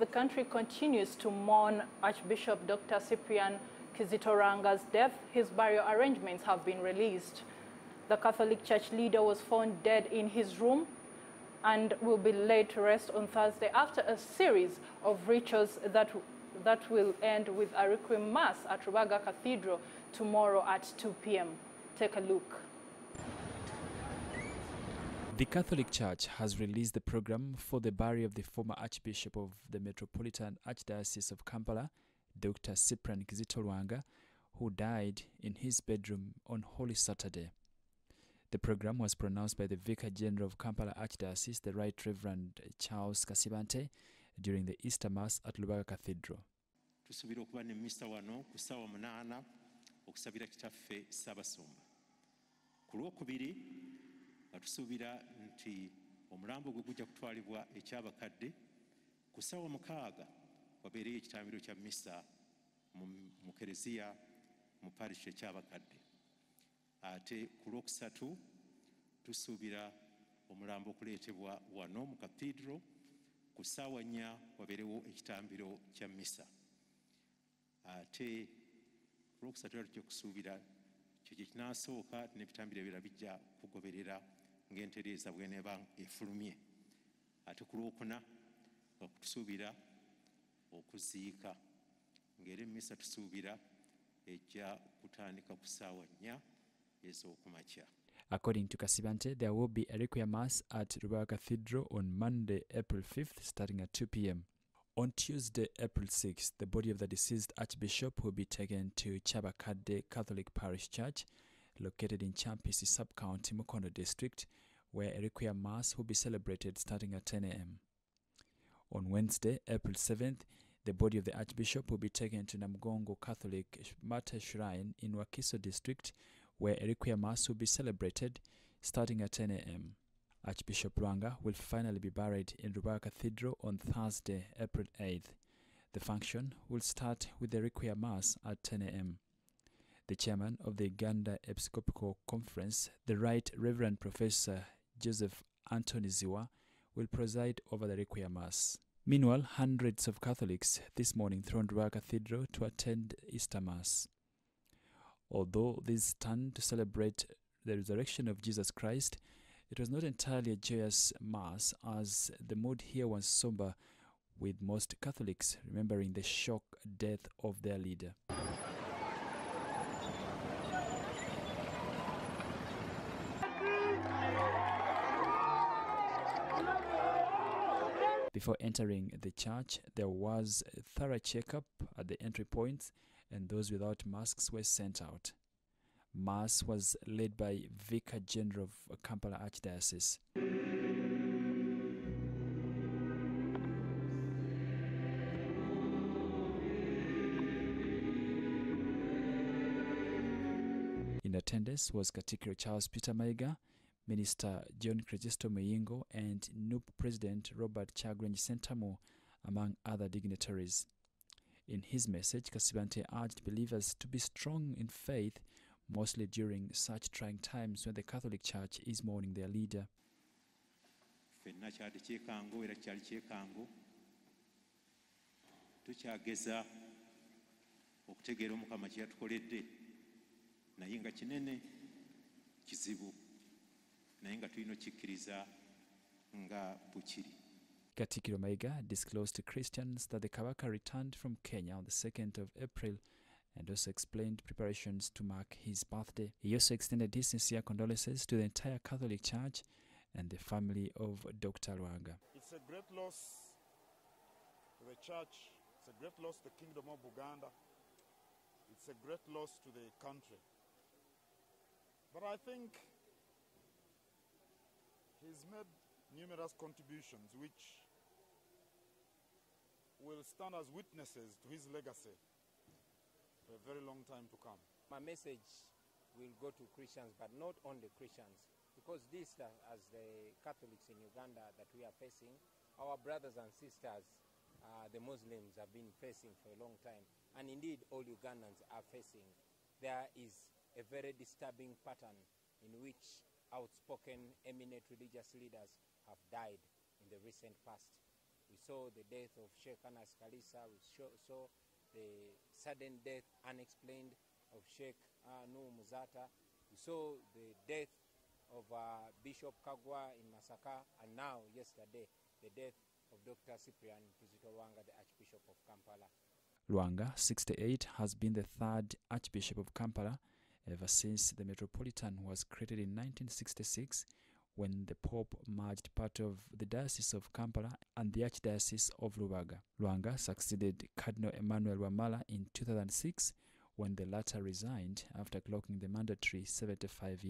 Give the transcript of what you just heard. The country continues to mourn Archbishop Dr. Cyprian Kizito Lwanga's death. His burial arrangements have been released. The Catholic Church leader was found dead in his room and will be laid to rest on Thursday after a series of rituals that will end with a requiem mass at Rubaga Cathedral tomorrow at 2 p.m. Take a look. The Catholic Church has released the program for the burial of the former Archbishop of the Metropolitan Archdiocese of Kampala, Dr. Cyprian Kizito Lwanga, who died in his bedroom on Holy Saturday. The program was pronounced by the Vicar General of Kampala Archdiocese, the Right Reverend Charles Kasibante, during the Easter Mass at Lubaga Cathedral. Batusubira nti omulambo gwe gujja kutwalibwa ekyabakadde ku ssaawa mukaaga wabeereye ekitambiro kya misa mu kereziya mu parish ekyabakadde. Ate ku lwokusatu tusuubira omulambo okuleetebwa wano mu cathedral ku ssaawa 4 wabeerewo ekitambiro kya misa. Ate ku lwokusatu tujja kusuubira kye kinaasooka n'ebitambiro ebirala bijja kugoberera ng'entereeza bw'eneeba efulumye. Ate ku lwokuna okutusuubira okuziika ng'era emmisa tusuubira ejja kutandika ku ssaawa 4 ez'okumakya. According to Kasibante, there will be a requiem mass at Rubaga Cathedral on Monday, April 5th, starting at 2 p.m. On Tuesday, April 6th, the body of the deceased Archbishop will be taken to Chabacade Catholic Parish Church, located in Champisi sub-county, Mokono district, where a requiem mass will be celebrated starting at 10 a.m. On Wednesday, April 7th, the body of the Archbishop will be taken to Namgongo Catholic Martyrs Shrine in Wakiso district, where a requiem mass will be celebrated starting at 10 a.m. Archbishop Lwanga will finally be buried in Rubaga Cathedral on Thursday, April 8th. The function will start with the requiem mass at 10 a.m. The chairman of the Uganda Episcopal Conference, the Right Reverend Professor Joseph Anthony Ziwa, will preside over the requiem mass. Meanwhile, hundreds of Catholics this morning thronged Rubaga Cathedral to attend Easter Mass. Although these stand to celebrate the resurrection of Jesus Christ, it was not entirely a joyous mass, as the mood here was somber, with most Catholics remembering the shock death of their leader. Before entering the church, there was a thorough checkup at the entry points, and those without masks were sent out. Mass was led by Vicar General of Kampala Archdiocese. In attendance was Catecheral Charles Peter Maiga, Minister John Crescisto Meyingo, and NUP President Robert Chagrange Sentamo, among other dignitaries. In his message, Kasibante urged believers to be strong in faith, mostly during such trying times when the Catholic Church is mourning their leader. Katikiro Maiga disclosed to Christians that the Kabaka returned from Kenya on the 2nd of April and also explained preparations to mark his birthday. He also extended his sincere condolences to the entire Catholic Church and the family of Dr. Lwanga. It's a great loss to the Church, it's a great loss to the Kingdom of Uganda, it's a great loss to the country. But I think he's made numerous contributions which will stand as witnesses to his legacy for a very long time to come. My message will go to Christians, but not only Christians, because this, as the Catholics in Uganda that we are facing, our brothers and sisters, the Muslims, have been facing for a long time, and indeed all Ugandans are facing. There is a very disturbing pattern in which outspoken, eminent religious leaders have died in the recent past. We saw the death of Sheik Anu Kalisa. We saw the sudden death, unexplained, of Sheik Anu Muzata. We saw the death of Bishop Kagwa in Masaka, and now, yesterday, the death of Dr. Cyprian Kizito Lwanga, the Archbishop of Kampala. Lwanga, 68, has been the third Archbishop of Kampala ever since the Metropolitan was created in 1966, when the Pope merged part of the Diocese of Kampala and the Archdiocese of Lubaga. Lwanga succeeded Cardinal Emmanuel Wamala in 2006, when the latter resigned after clocking the mandatory 75 years.